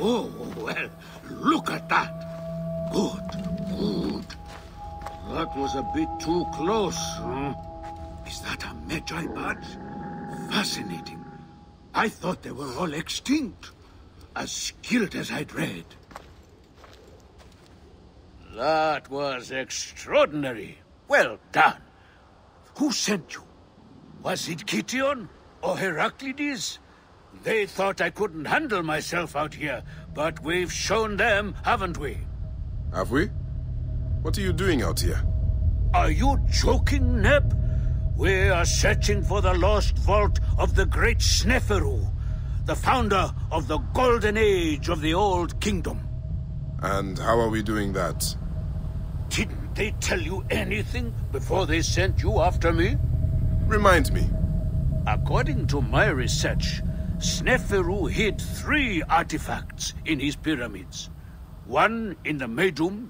Oh, well, look at that. Good. That was a bit too close, huh? Is that a Medjay badge? Fascinating. I thought they were all extinct. As skilled as I'd read. That was extraordinary. Well done. Who sent you? Was it Kition or Heraclides? They thought I couldn't handle myself out here, but we've shown them, haven't we? Have we? What are you doing out here? Are you joking, Neb? We are searching for the lost vault of the great Sneferu, the founder of the Golden Age of the Old Kingdom. And how are we doing that? Didn't they tell you anything before they sent you after me? Remind me. According to my research, Sneferu hid 3 artifacts in his pyramids. One in the Meidum,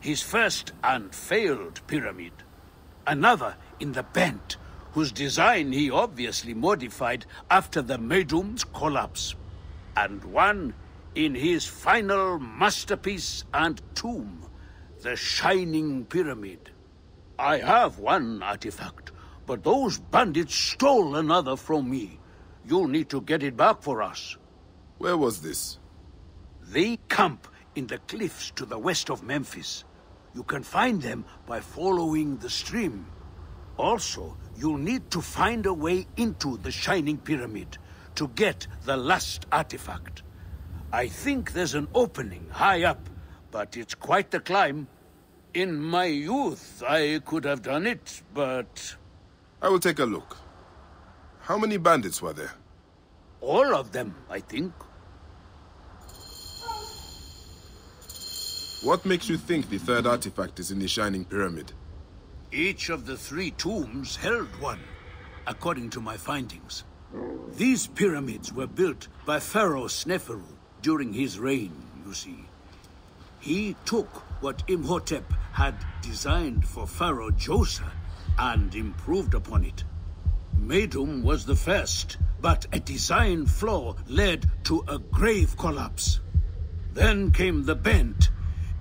his first and failed pyramid. Another in the Bent, whose design he obviously modified after the Meidum's collapse. And one in his final masterpiece and tomb, the Shining Pyramid. I have one artifact, but those bandits stole another from me. You'll need to get it back for us. Where was this? They camp in the cliffs to the west of Memphis. You can find them by following the stream. Also, you'll need to find a way into the Shining Pyramid to get the last artifact. I think there's an opening high up, but it's quite the climb. In my youth, I could have done it, but... I will take a look. How many bandits were there? All of them, I think. What makes you think the third artifact is in the Shining Pyramid? Each of the 3 tombs held one, according to my findings. These pyramids were built by Pharaoh Sneferu during his reign, you see. He took what Imhotep had designed for Pharaoh Djoser and improved upon it. Meidum was the first, but a design flaw led to a grave collapse. Then came the Bent.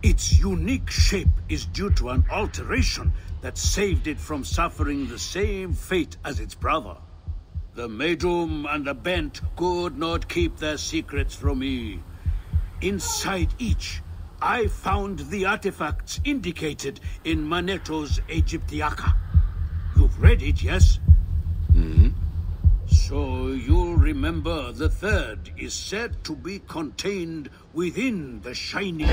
Its unique shape is due to an alteration that saved it from suffering the same fate as its brother. The Meidum and the Bent could not keep their secrets from me. Inside each, I found the artifacts indicated in Manetho's Egyptiaca. You've read it, yes? Mm-hmm. So you'll remember the third is said to be contained within the Shining.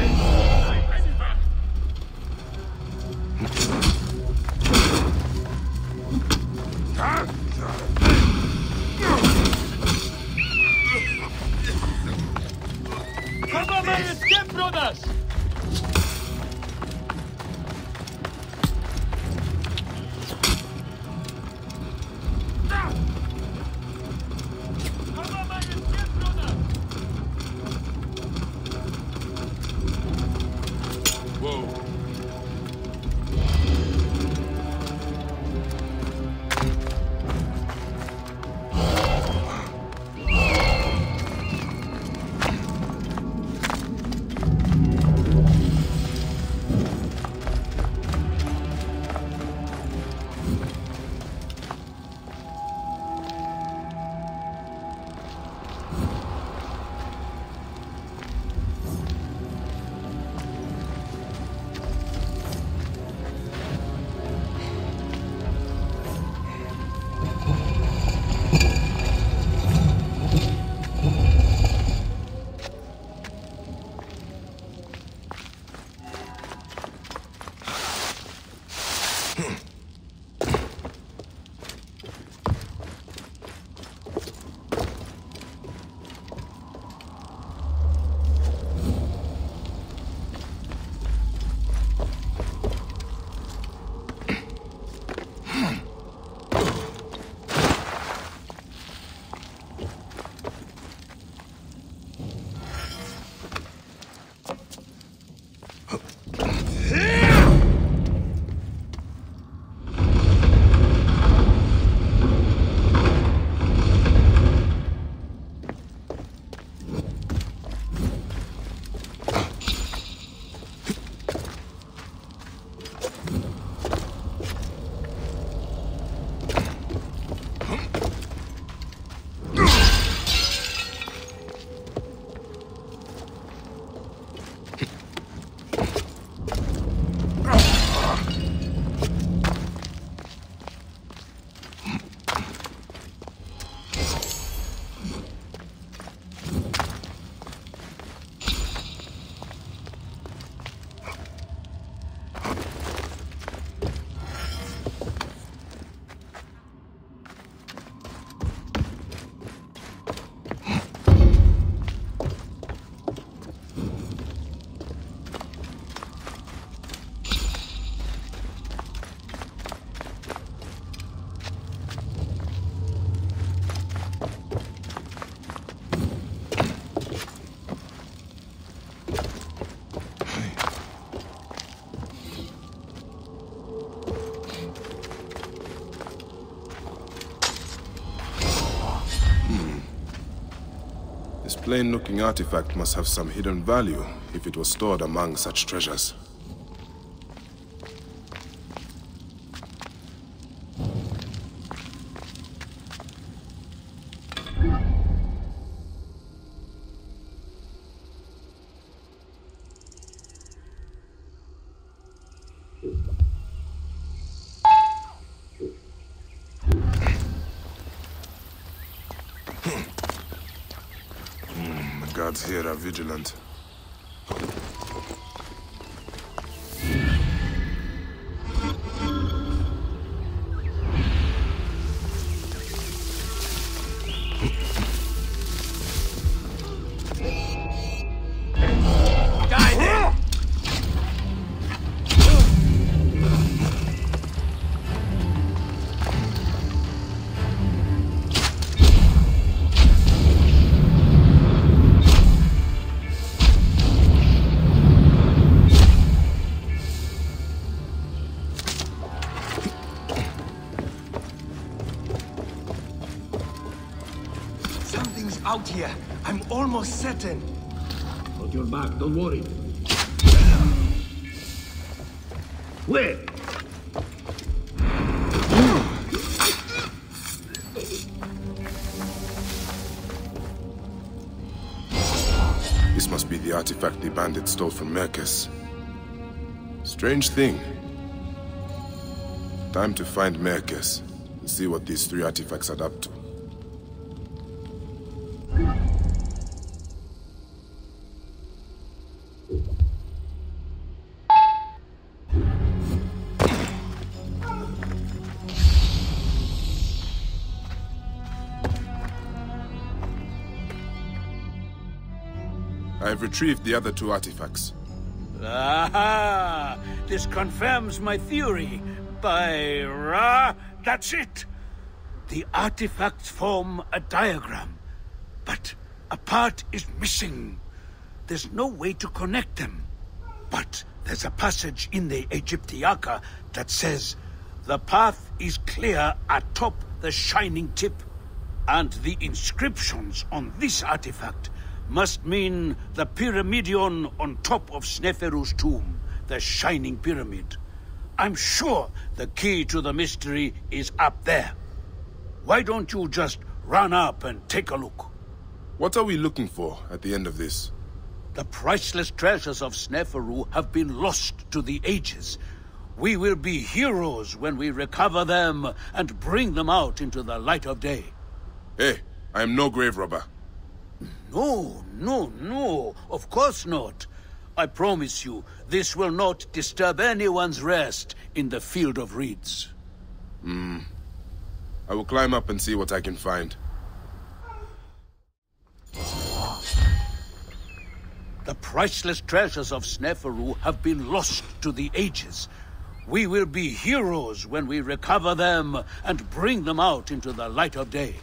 This plain-looking artifact must have some hidden value if it was stored among such treasures. Here are vigilant. Out here, I'm almost certain. Hold your back, don't worry. Where? This must be the artifact the bandits stole from Mercus. Strange thing. Time to find Mercus and see what these three artifacts are up to. I've retrieved the other two artifacts. Aha! This confirms my theory. By Ra, that's it! The artifacts form a diagram, but a part is missing. There's no way to connect them. But there's a passage in the Egyptiaca that says, "The path is clear atop the shining tip," and the inscriptions on this artifact must mean the Pyramidion on top of Sneferu's tomb, the Shining Pyramid. I'm sure the key to the mystery is up there. Why don't you just run up and take a look? What are we looking for at the end of this? The priceless treasures of Sneferu have been lost to the ages. We will be heroes when we recover them and bring them out into the light of day. Hey, I am no grave robber. No, no, no, of course not. I promise you, this will not disturb anyone's rest in the Field of Reeds. I will climb up and see what I can find. The priceless treasures of Sneferu have been lost to the ages. We will be heroes when we recover them and bring them out into the light of day.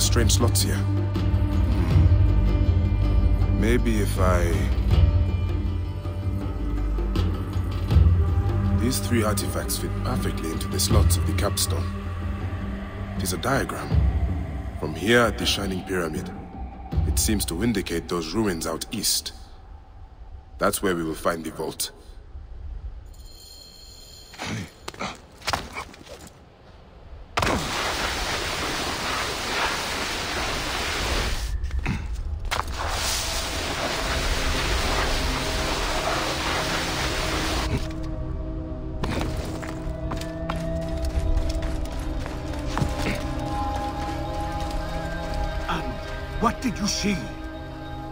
Strange slots here. Maybe if These three artifacts fit perfectly into the slots of the capstone. It is a diagram. From here at the Shining Pyramid, it seems to indicate those ruins out east. That's where we will find the vault.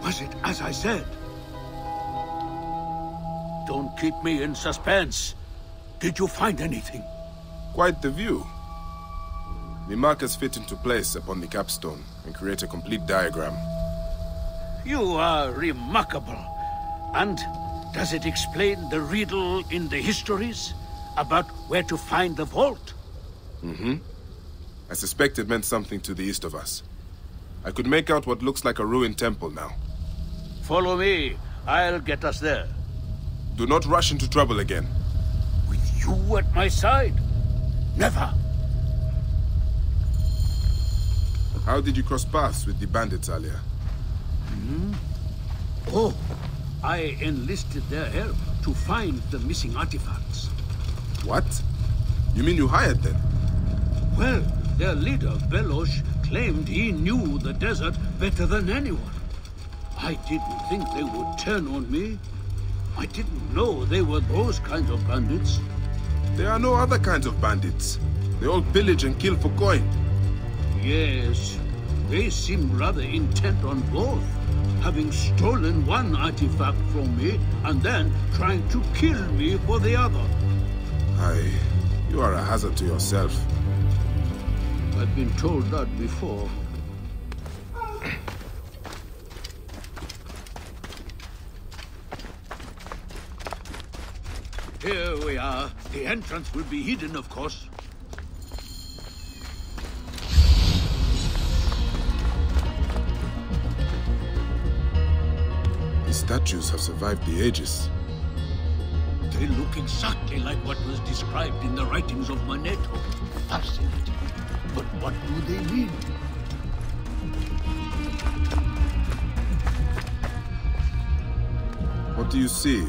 Was it as I said? Don't keep me in suspense. Did you find anything? Quite the view. The markers fit into place upon the capstone and create a complete diagram. You are remarkable. And does it explain the riddle in the histories about where to find the vault? Mm-hmm. I suspect it meant something to the east of us. I could make out what looks like a ruined temple now. Follow me. I'll get us there. Do not rush into trouble again. With you at my side? Never. How did you cross paths with the bandits earlier? Hmm? Oh, I enlisted their help to find the missing artifacts. What? You mean you hired them? Well, their leader, Belosh, claimed he knew the desert better than anyone. I didn't think they would turn on me. I didn't know they were those kinds of bandits. There are no other kinds of bandits. They all pillage and kill for coin. Yes, they seem rather intent on both, having stolen one artifact from me and then trying to kill me for the other. Aye, you are a hazard to yourself. I've been told that before. Here we are. The entrance will be hidden, of course. The statues have survived the ages. They look exactly like what was described in the writings of Manetho. Fascinating. But what do they mean? What do you see?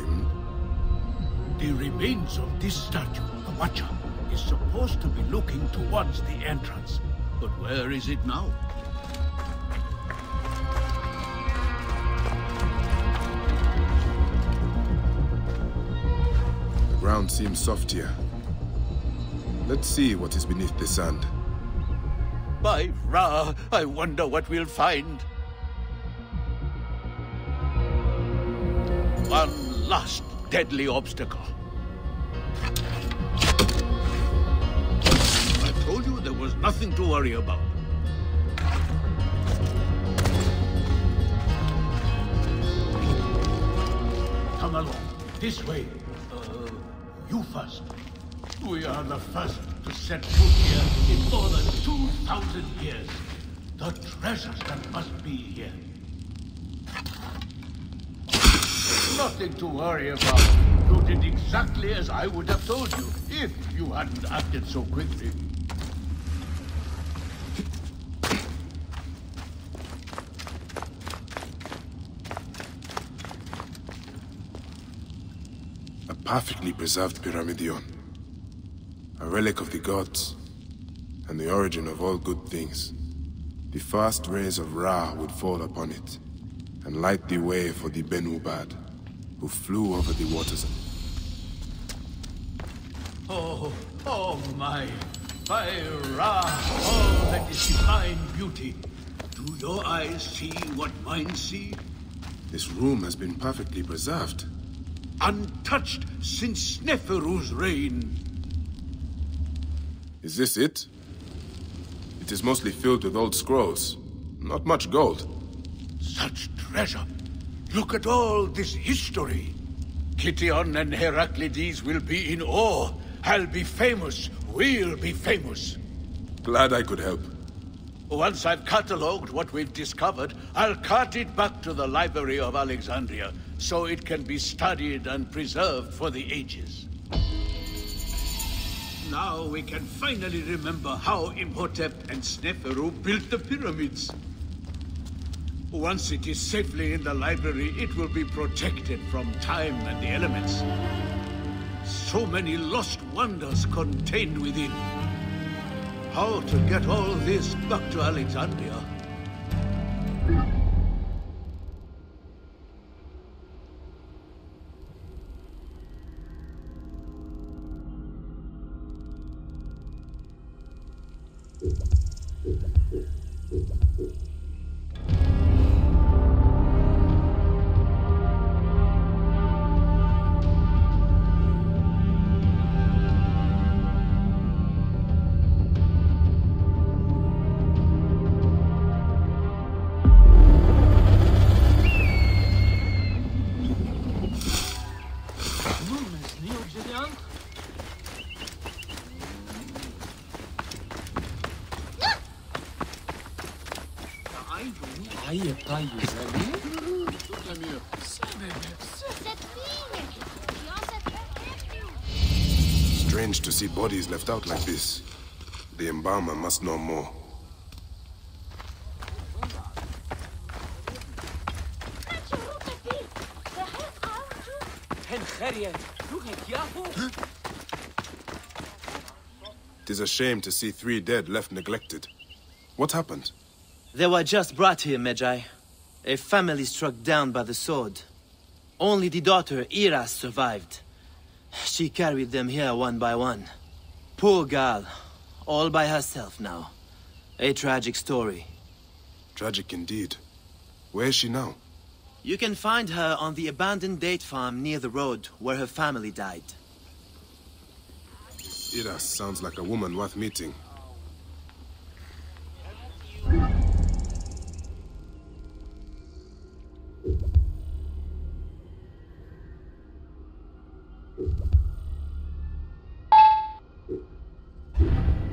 The remains of this statue, the Watcher, is supposed to be looking towards the entrance. But where is it now? The ground seems soft here. Let's see what is beneath the sand. By Ra, I wonder what we'll find. One last deadly obstacle. I told you there was nothing to worry about. Come along, this way. You first. We are the first to set foot here in more than 2,000 years. The treasures that must be here. Nothing to worry about. You did exactly as I would have told you, if you hadn't acted so quickly. Perfectly preserved Pyramidion, a relic of the gods, and the origin of all good things. The first rays of Ra would fall upon it, and light the way for the Bennu bird, who flew over the waters. Oh my, by Ra, all that is divine beauty. Do your eyes see what mine see? This room has been perfectly preserved. Untouched since Sneferu's reign. Is this it? It is mostly filled with old scrolls. Not much gold. Such treasure. Look at all this history. Kition and Heraclides will be in awe. I'll be famous. We'll be famous. Glad I could help. Once I've catalogued what we've discovered, I'll cart it back to the Library of Alexandria, so it can be studied and preserved for the ages. Now we can finally remember how Imhotep and Sneferu built the pyramids. Once it is safely in the library, it will be protected from time and the elements. So many lost wonders contained within. How to get all this back to Alexandria? Soyez amis, tout à mieux. Strange to see bodies left out like this. The embalmer must know more. Tis a shame to see three dead left neglected. What happened? They were just brought here, Medjay. A family struck down by the sword. Only the daughter, Ira, survived. She carried them here one by one. Poor girl, all by herself now. A tragic story. Tragic indeed. Where is she now? You can find her on the abandoned date farm near the road where her family died. Ira sounds like a woman worth meeting.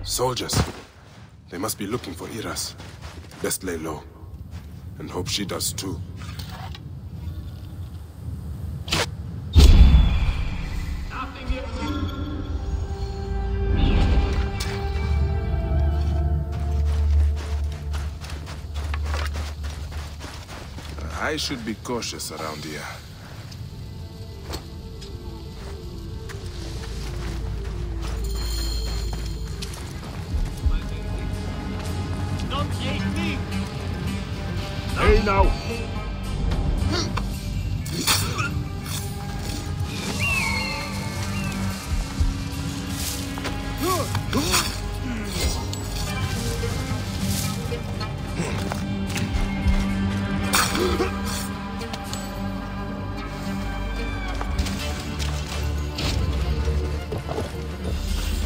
Soldiers. They must be looking for Iras. Best lay low. And hope she does too. I should be cautious around here. Now.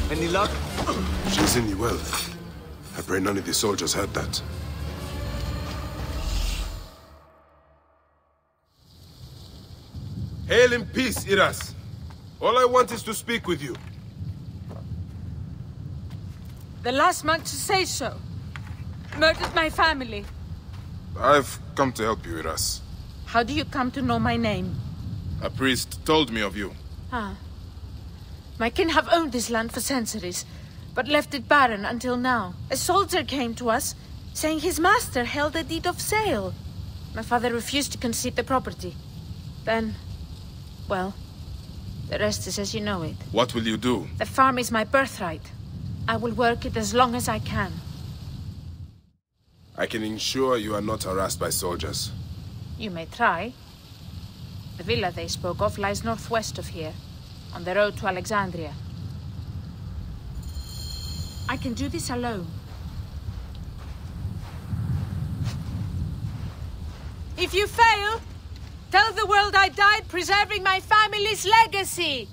Any luck? She's in the well. I pray none of the soldiers heard that. Hail in peace, Iras. All I want is to speak with you. The last man to say so murdered my family. I've come to help you, Iras. How do you come to know my name? A priest told me of you. Ah. My kin have owned this land for centuries, but left it barren until now. A soldier came to us, saying his master held a deed of sale. My father refused to concede the property. Then... well, the rest is as you know it. What will you do? The farm is my birthright. I will work it as long as I can. I can ensure you are not harassed by soldiers. You may try. The villa they spoke of lies northwest of here, on the road to Alexandria. I can do this alone. If you fail... tell the world I died preserving my family's legacy!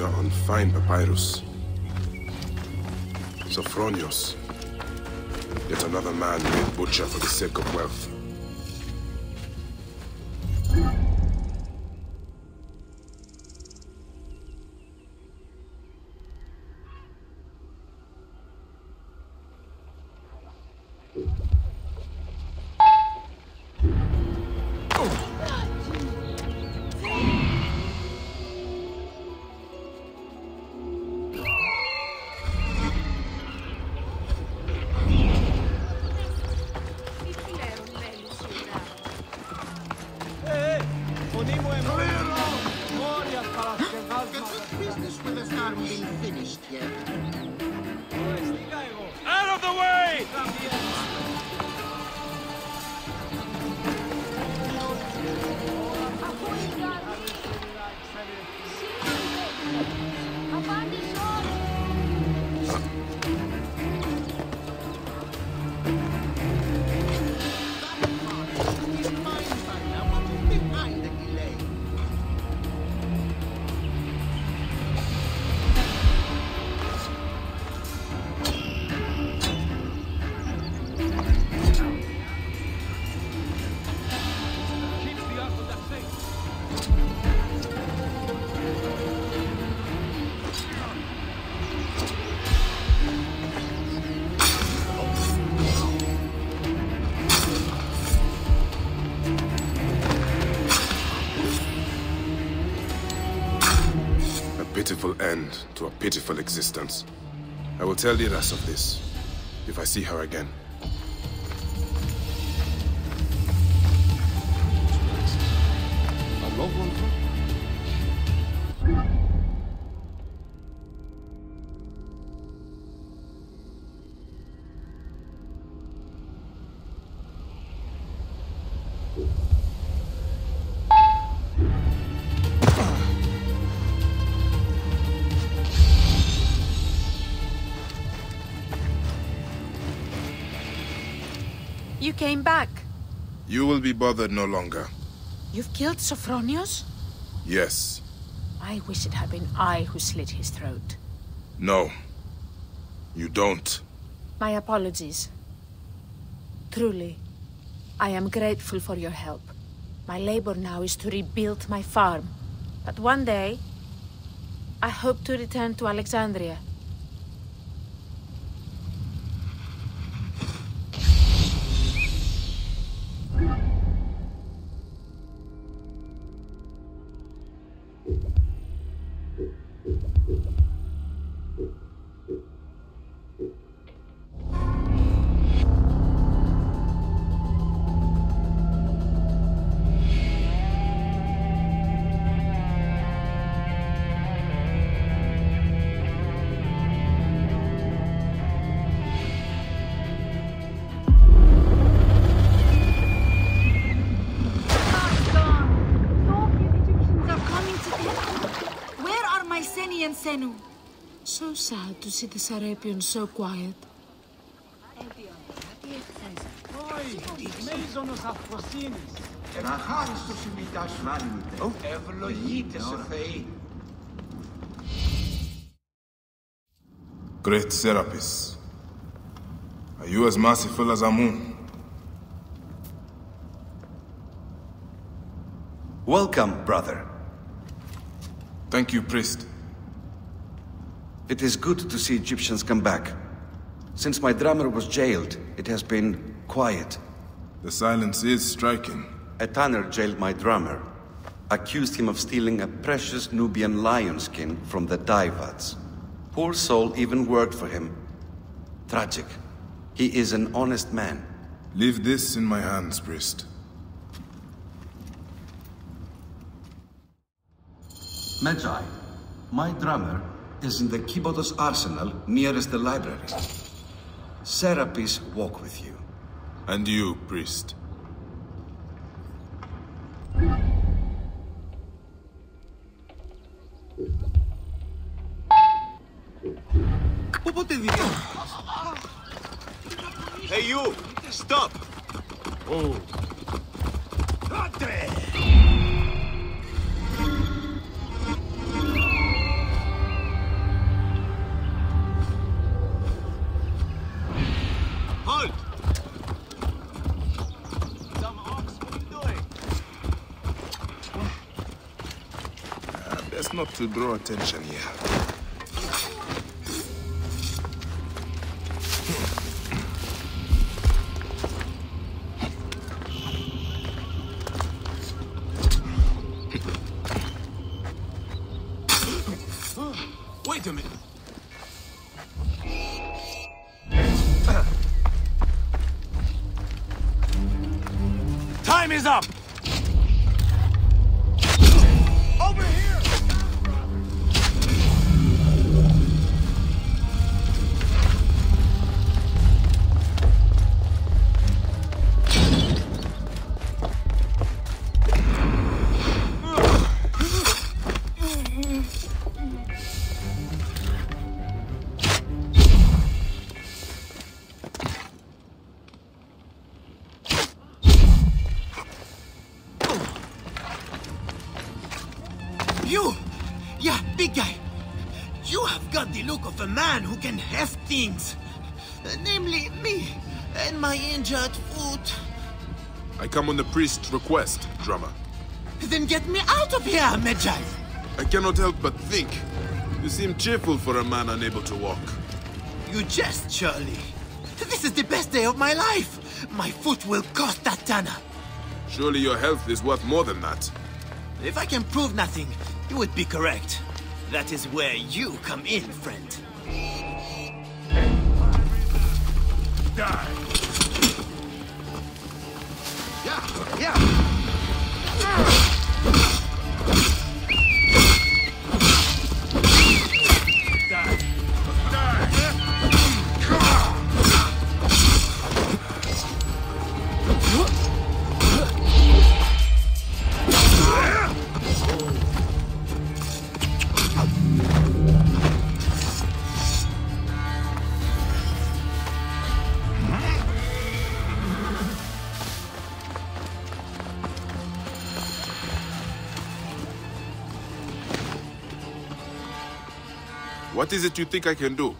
On fine papyrus. Sophronios. Yet another man made butcher for the sake of wealth. pitiful end to a pitiful existence. I will tell Liras of this, if I see her again. You came back. You will be bothered no longer. You've killed Sophronios? Yes. I wish it had been I who slit his throat. No. You don't. My apologies. Truly, I am grateful for your help. My labor now is to rebuild my farm. But one day, I hope to return to Alexandria. So sad to see the Serapion so quiet. Great Serapis, are you as merciful as Amun? Welcome, brother. Thank you, priest. It is good to see Egyptians come back. Since my drummer was jailed, it has been quiet. The silence is striking. A tanner jailed my drummer, accused him of stealing a precious Nubian lion skin from the dye vats. Poor soul even worked for him. Tragic. He is an honest man. Leave this in my hands, priest. Medjay, my drummer is in the Kibotos arsenal nearest the library. Serapis walk with you. And you, priest. Hey, you! Stop! Oh. Not to draw attention here. Wait a minute. Time is up. Can heft things, namely me and my injured foot. I come on the priest's request, drummer. Then get me out of here, Medjay. I cannot help but think. You seem cheerful for a man unable to walk. You jest, surely. This is the best day of my life. My foot will cost that tanner. Surely your health is worth more than that. If I can prove nothing, you would be correct. That is where you come in, friend. Die! Yeah! Yeah! What is it you think I can do?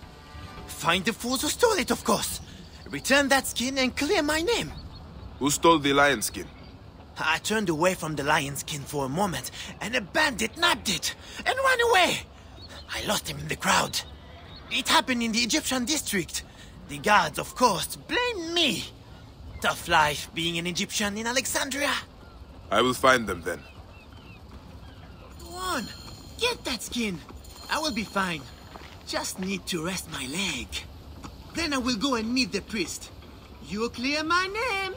Find the fools who stole it, of course. Return that skin and clear my name. Who stole the lion skin? I turned away from the lion skin for a moment, and a bandit nabbed it and ran away. I lost him in the crowd. It happened in the Egyptian district. The guards, of course, blamed me. Tough life being an Egyptian in Alexandria. I will find them then. Go on, get that skin. I will be fine. Just need to rest my leg. Then I will go and meet the priest. You clear my name.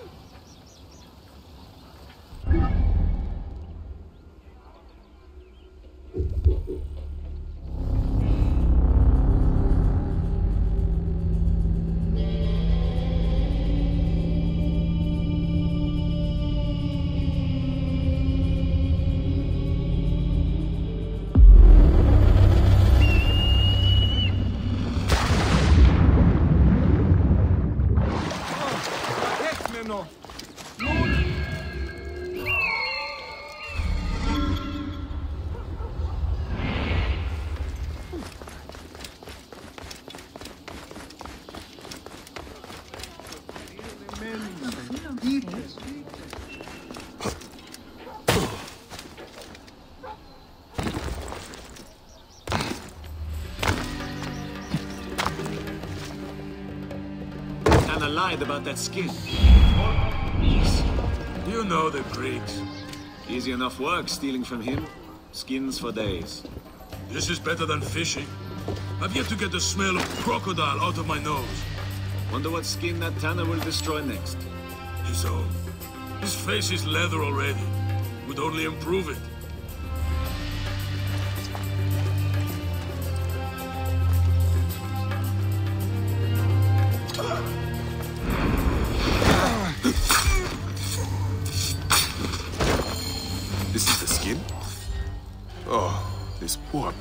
I lied about that skin. You know the Greeks. Easy enough work stealing from him. Skins for days. This is better than fishing. I've yet to get the smell of crocodile out of my nose. Wonder what skin that tanner will destroy next. His own. His face is leather already. Would only improve it.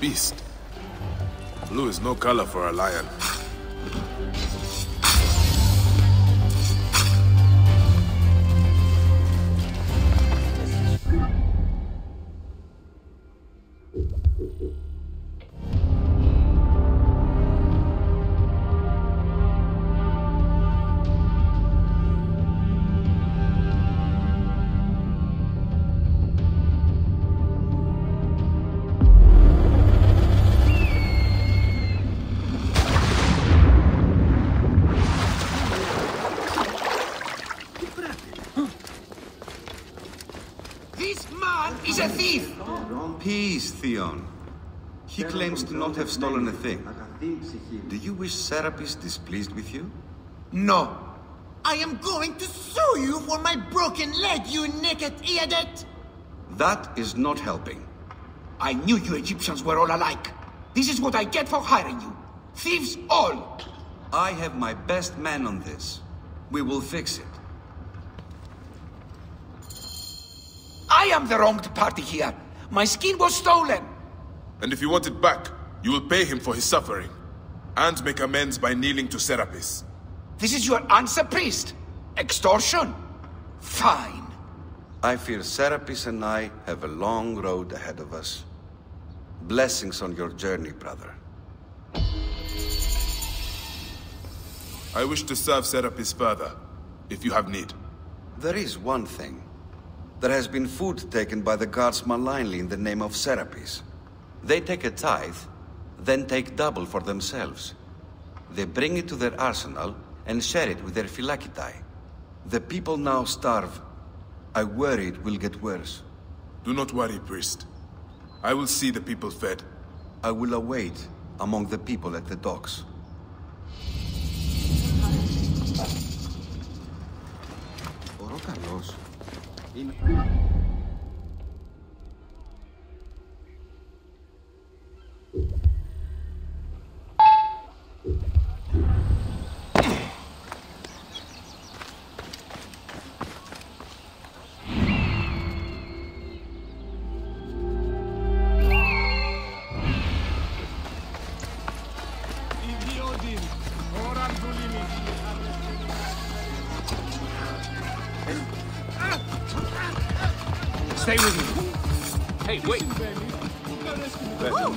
Beast. Blue is no color for a lion. Theon. He claims to not have stolen a thing. Do you wish Serapis displeased with you? No. I am going to sue you for my broken leg, you naked idiot! That is not helping. I knew you Egyptians were all alike. This is what I get for hiring you. Thieves all! I have my best man on this. We will fix it. I am the wronged party here. My skin was stolen! And if you want it back, you will pay him for his suffering. And make amends by kneeling to Serapis. This is your answer, priest? Extortion? Fine. I fear Serapis and I have a long road ahead of us. Blessings on your journey, brother. I wish to serve Serapis further, if you have need. There is one thing. There has been food taken by the guards malignly in the name of Serapis. They take a tithe, then take double for themselves. They bring it to their arsenal and share it with their Phylakitai. The people now starve. I worry it will get worse. Do not worry, priest. I will see the people fed. I will await among the people at the docks. Stay with me. Hey, wait. Oh.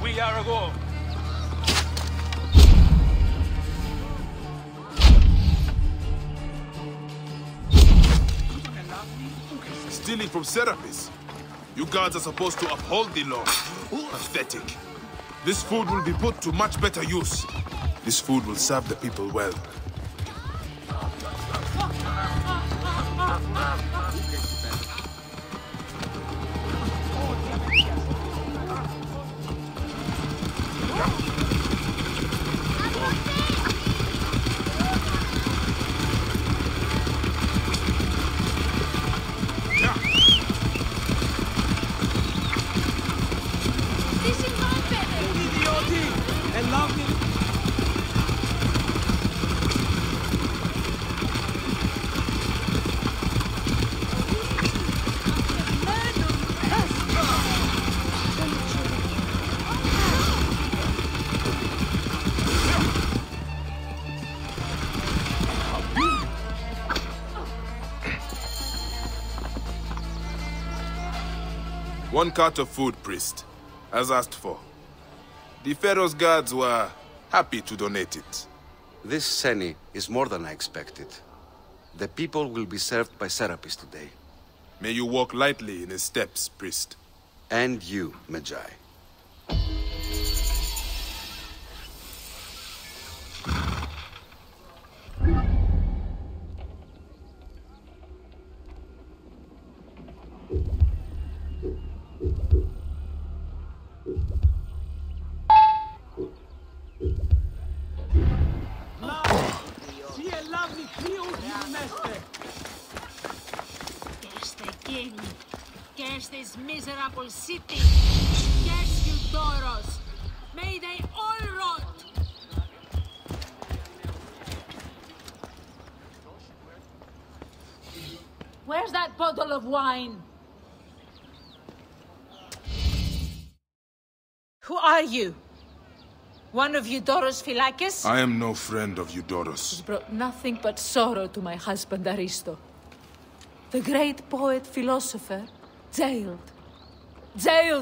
We are a go. Stealing from Serapis. You guards are supposed to uphold the law. Pathetic. This food will be put to much better use. This food will serve the people well. One cart of food, priest, as asked for. The Pharaoh's guards were happy to donate it. This Seni is more than I expected. The people will be served by Serapis today. May you walk lightly in his steps, priest. And you, Medjay. Curse this miserable city! Curse Eudoros! May they all rot! Where's that bottle of wine? Who are you? One of Eudoros' Phylakitai? I am no friend of Eudoros. He's brought nothing but sorrow to my husband Aristo. The great poet-philosopher, jailed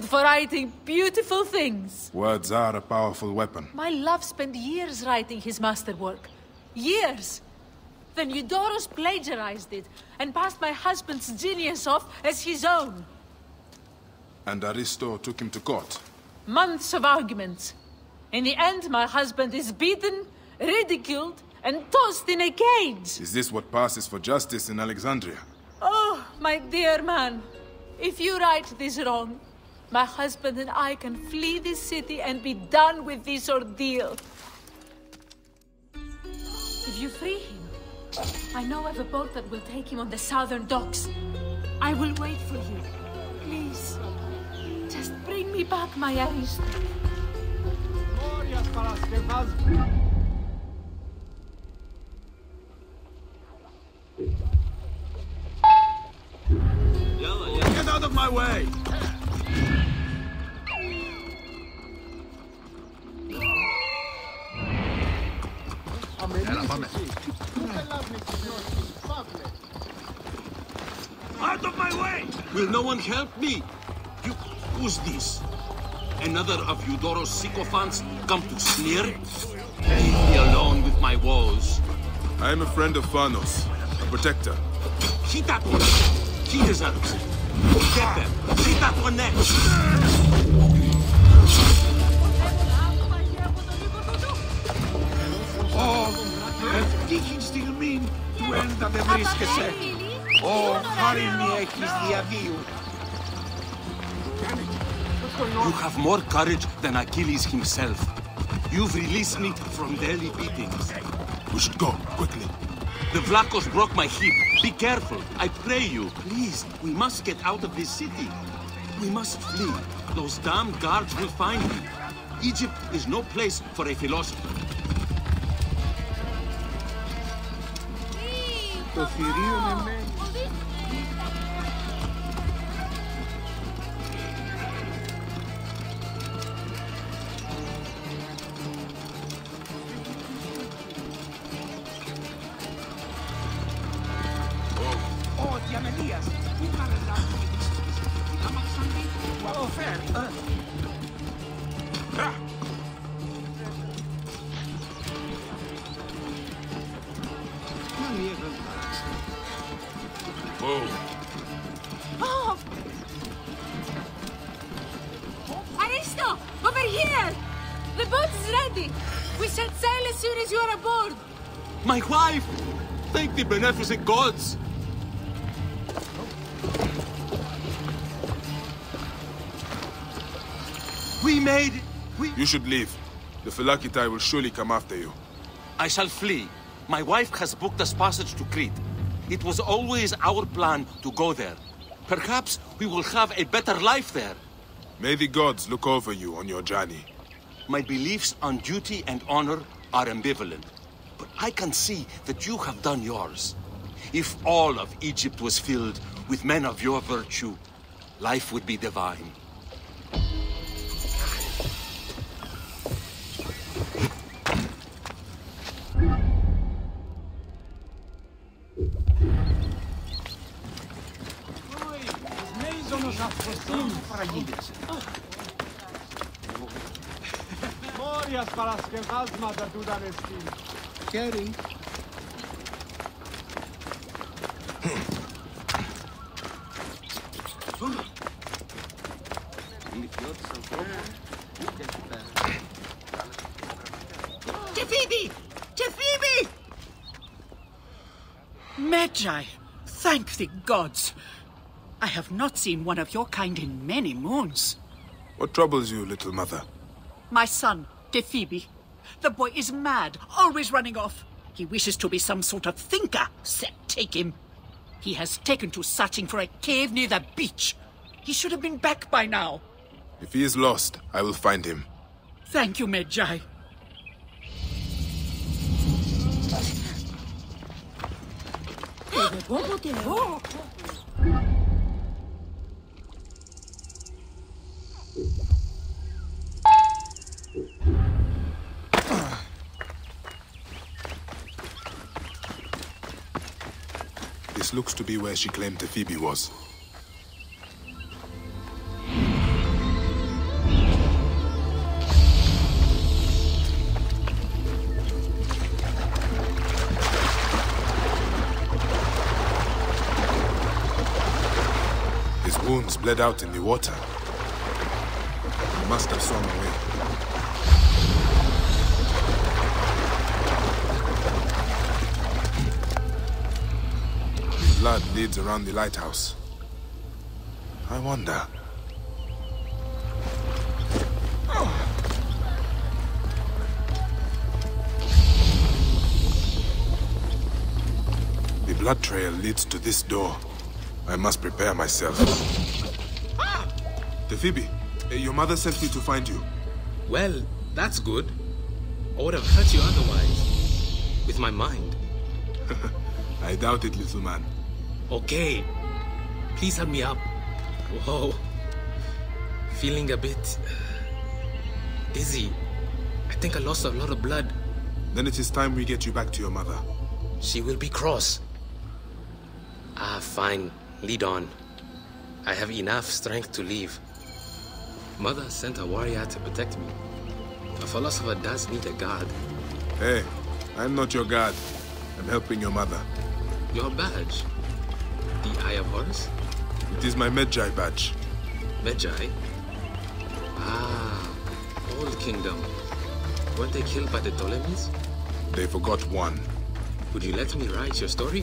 for writing beautiful things. Words are a powerful weapon. My love spent years writing his masterwork. Years! Then Eudoros plagiarized it and passed my husband's genius off as his own. And Aristo took him to court. Months of arguments. In the end, my husband is beaten, ridiculed, and tossed in a cage. Is this what passes for justice in Alexandria? Oh, my dear man. If you right this wrong, my husband and I can flee this city and be done with this ordeal. If you free him, I know of a boat that will take him on the southern docks. I will wait for you. Please, just bring me back my Aristo. Get out of my way! Out of my way! Will no one help me? You, who's this? Another of Eudoros' sycophants come to sneer? Leave me alone with my woes. I am a friend of Phanos, a protector. Hit that one! He deserves it. Get them! Hit that one next! Oh, that digging still mean to end at the risk. Oh, hurry me, I kiss the adieu. You have more courage than Achilles himself. You've released me from daily beatings. We should go, quickly. The Vlachos broke my hip. Be careful, I pray you. Please, we must get out of this city. We must flee. Those damn guards will find me. Egypt is no place for a philosopher. Aristo, over here! The boat is ready! We shall sail as soon as you are aboard! My wife! Thank the beneficent gods! We made it! You should leave. The Phylakitai will surely come after you. I shall flee. My wife has booked us passage to Crete. It was always our plan to go there. Perhaps we will have a better life there. May the gods look over you on your journey. My beliefs on duty and honor are ambivalent, but I can see that you have done yours. If all of Egypt was filled with men of your virtue, life would be divine. Carry. Tefibi! Tefibi! Medjay, thank the gods. I have not seen one of your kind in many moons. What troubles you, little mother? My son, Tefibi. The boy is mad, always running off. He wishes to be some sort of thinker, so take him. He has taken to searching for a cave near the beach. He should have been back by now. If he is lost, I will find him. Thank you, Medjay. This looks to be where she claimed Tefibi was. His wounds bled out in the water. He must have swum away. Blood leads around the lighthouse. I wonder. The blood trail leads to this door. I must prepare myself. Tefibi, your mother sent me to find you. Well, that's good. I would have hurt you otherwise. With my mind. I doubt it, little man. Okay, please help me up. Whoa, feeling a bit dizzy. I think I lost a lot of blood. Then it is time we get you back to your mother. She will be cross. Ah, fine. Lead on. I have enough strength to leave. Mother sent a warrior to protect me. A philosopher does need a guard. Hey, I'm not your guard. I'm helping your mother. Your badge? The Eye of Horus? It is my Medjay badge. Medjay? Ah, Old Kingdom. Weren't they killed by the Ptolemies? They forgot one. Would you let me write your story?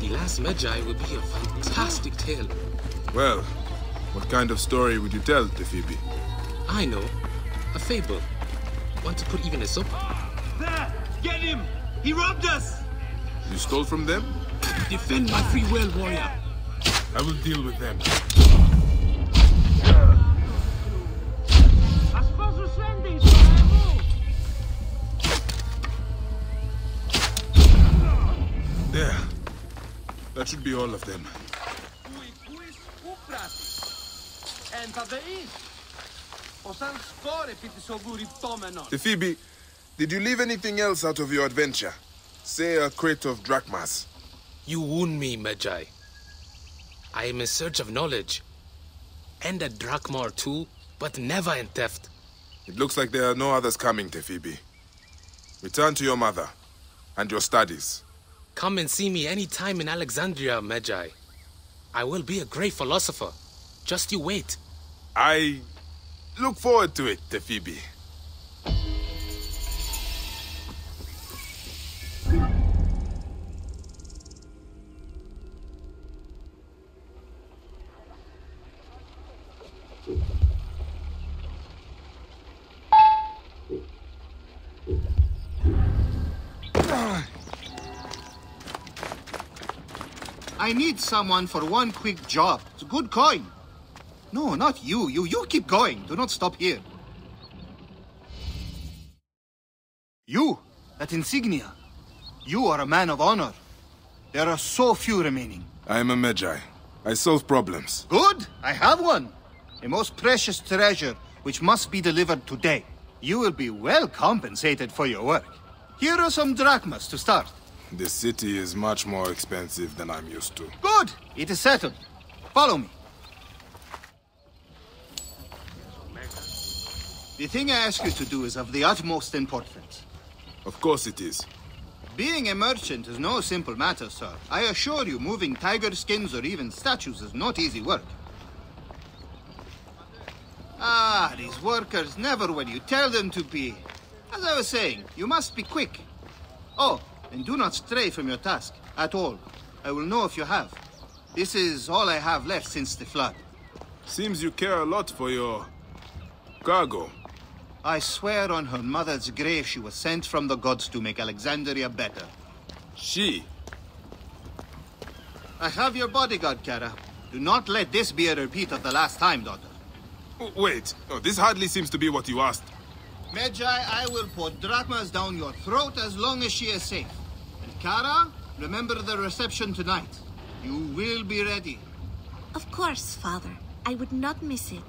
The last Medjay would be a fantastic tale. Well, What kind of story would you tell, Tefibi? I know. A fable. Want to put even a soap? There! Get him! He robbed us! You stole from them? Defend my free will, warrior! I will deal with them. There. That should be all of them. Tefibi, did you leave anything else out of your adventure? Say a crate of drachmas. You wound me, Medjay. I am in search of knowledge. And a drachma or two, but never in theft. It looks like there are no others coming, Tefibi. Return to your mother and your studies. Come and see me any time in Alexandria, Medjay. I will be a great philosopher. Just you wait. I look forward to it, Tefibi. I need someone for one quick job. It's a good coin. No, not you. You keep going. Do not stop here. You, that insignia. You are a man of honor. There are so few remaining. I am a Medjay. I solve problems. Good. I have one. A most precious treasure, which must be delivered today. You will be well compensated for your work. Here are some drachmas to start. The city is much more expensive than I'm used to. Good. It is settled. Follow me. The thing I ask you to do is of the utmost importance. Of course it is. Being a merchant is no simple matter, sir. I assure you, moving tiger skins or even statues is not easy work. Ah, these workers never when you tell them to be. As I was saying, you must be quick. Oh, and do not stray from your task at all. I will know if you have. This is all I have left since the flood. Seems you care a lot for your cargo. I swear on her mother's grave she was sent from the gods to make Alexandria better. She? I have your bodyguard, Kara. Do not let this be a repeat of the last time, daughter. Oh, wait, oh, this hardly seems to be what you asked. Medjay, I will pour drachmas down your throat as long as she is safe. And Kara, remember the reception tonight. You will be ready. Of course, father. I would not miss it.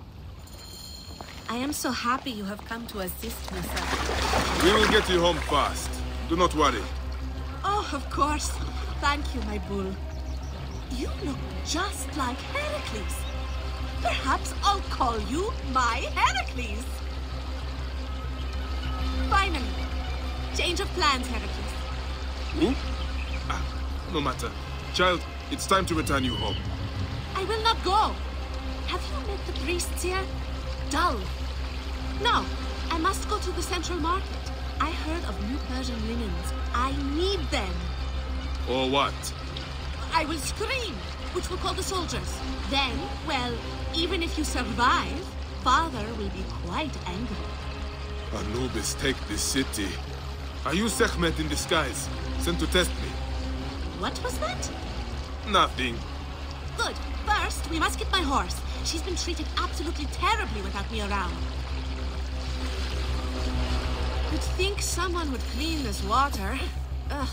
I am so happy you have come to assist me, sir. We will get you home fast. Do not worry. Oh, of course. Thank you, my bull. You look just like Heracles. Perhaps I'll call you my Heracles. Finally. Change of plans, Heracles. Hmm? Ah, no matter. Child, it's time to return you home. I will not go. Have you met the priests here? Dull. No, I must go to the central market. I heard of new Persian linens. I need them. Or what? I will scream, which will call the soldiers. Then, well, even if you survive, father will be quite angry. Anubis, take this city. Are you Sekhmet in disguise, sent to test me? What was that? Nothing. Good. First, we must get my horse. She's been treated absolutely terribly without me around. You'd think someone would clean this water. Ugh.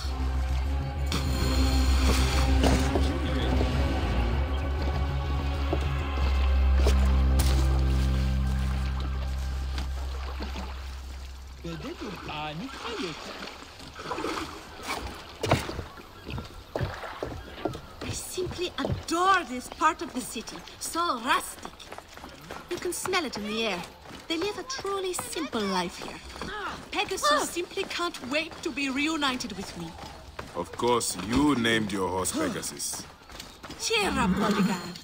This part of the city, so rustic. You can smell it in the air. They live a truly simple life here. Pegasus simply can't wait to be reunited with me. Of course, you named your horse Pegasus. Cheer up, bodyguard.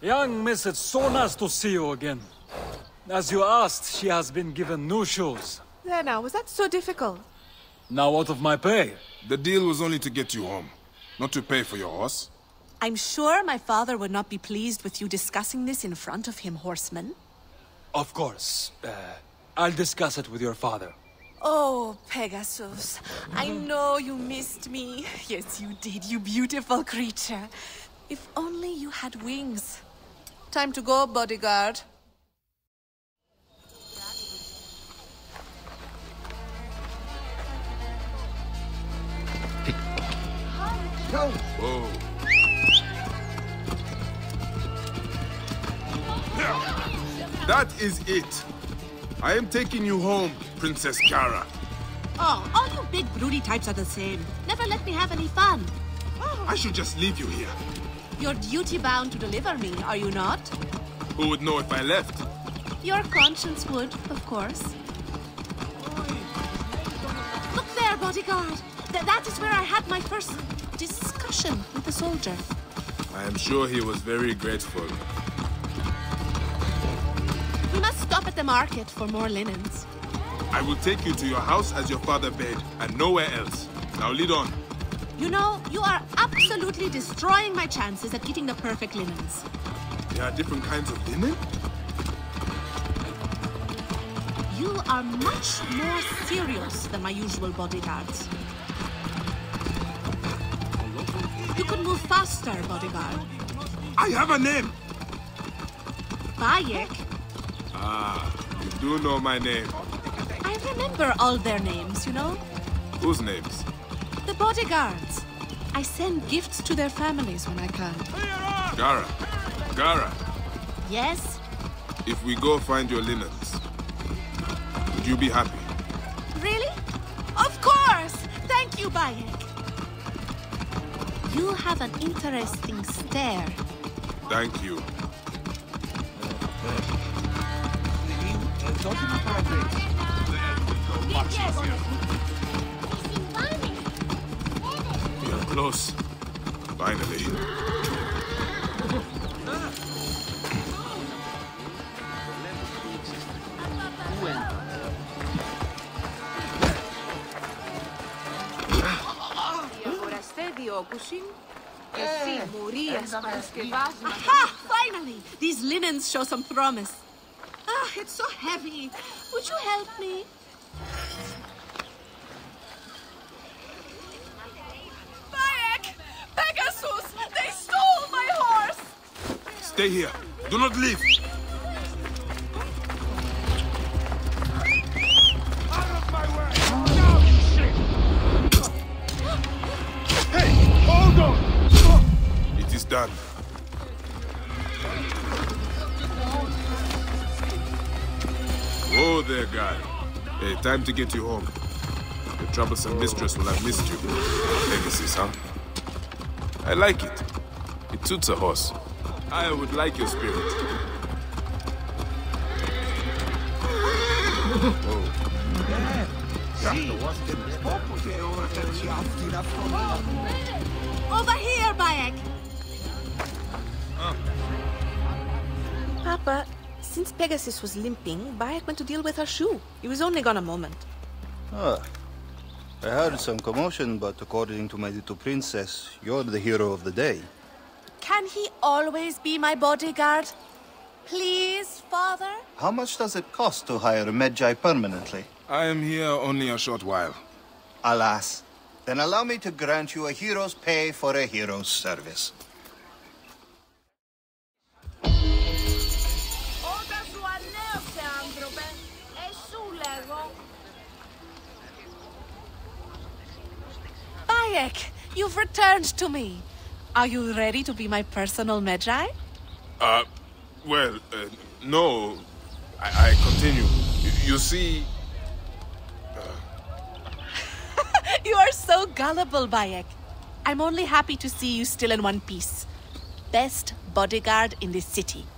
Young miss, it's so nice to see you again. As you asked, she has been given new shoes. There now, was that so difficult? Now out of my pay. The deal was only to get you home. Not to pay for your horse? I'm sure my father would not be pleased with you discussing this in front of him, horseman. Of course. I'll discuss it with your father. Oh, Pegasus. I know you missed me. Yes, you did, you beautiful creature. If only you had wings. Time to go, bodyguard. Go! Whoa. That is it. I am taking you home, Princess Kara. Oh, all you big broody types are the same. Never let me have any fun. Oh. I should just leave you here. You're duty-bound to deliver me, are you not? Who would know if I left? Your conscience would, of course. Look there, bodyguard. That is where I had my first discussion with the soldier. I am sure he was very grateful. We must stop at the market for more linens. I will take you to your house as your father bade, and nowhere else. Now lead on. You know, you are absolutely destroying my chances at getting the perfect linens. There are different kinds of linen? You are much more serious than my usual bodyguards. You could move faster, bodyguard. I have a name! Bayek. Ah, you do know my name. I remember all their names, you know. Whose names? The bodyguards. I send gifts to their families when I can. Kara. Kara. Yes? If we go find your linens, would you be happy? Really? Of course! Thank you, Bayek. You have an interesting stare. Thank you. Close. Finally. Aha! Finally! These linens show some promise. Ah, it's so heavy. Would you help me? Stay here. Do not leave. Out of my way! Now, shit! Hey, hold on! It is done. Whoa there, guy. Hey, time to get you home. Your troublesome mistress will have missed you. Pegasus, huh? I like it. It suits a horse. I would like your spirit. Over here, Bayek! Papa, since Pegasus was limping, Bayek went to deal with her shoe. He was only gone a moment. Ah. I heard some commotion, but according to my little princess, you're the hero of the day. Can he always be my bodyguard? Please, father? How much does it cost to hire a Medjay permanently? I am here only a short while. Alas. Then allow me to grant you a hero's pay for a hero's service. Bayek, you've returned to me. Are you ready to be my personal Medjay? No. I continue. You see... You are so gullible, Bayek. I'm only happy to see you still in one piece. Best bodyguard in this city.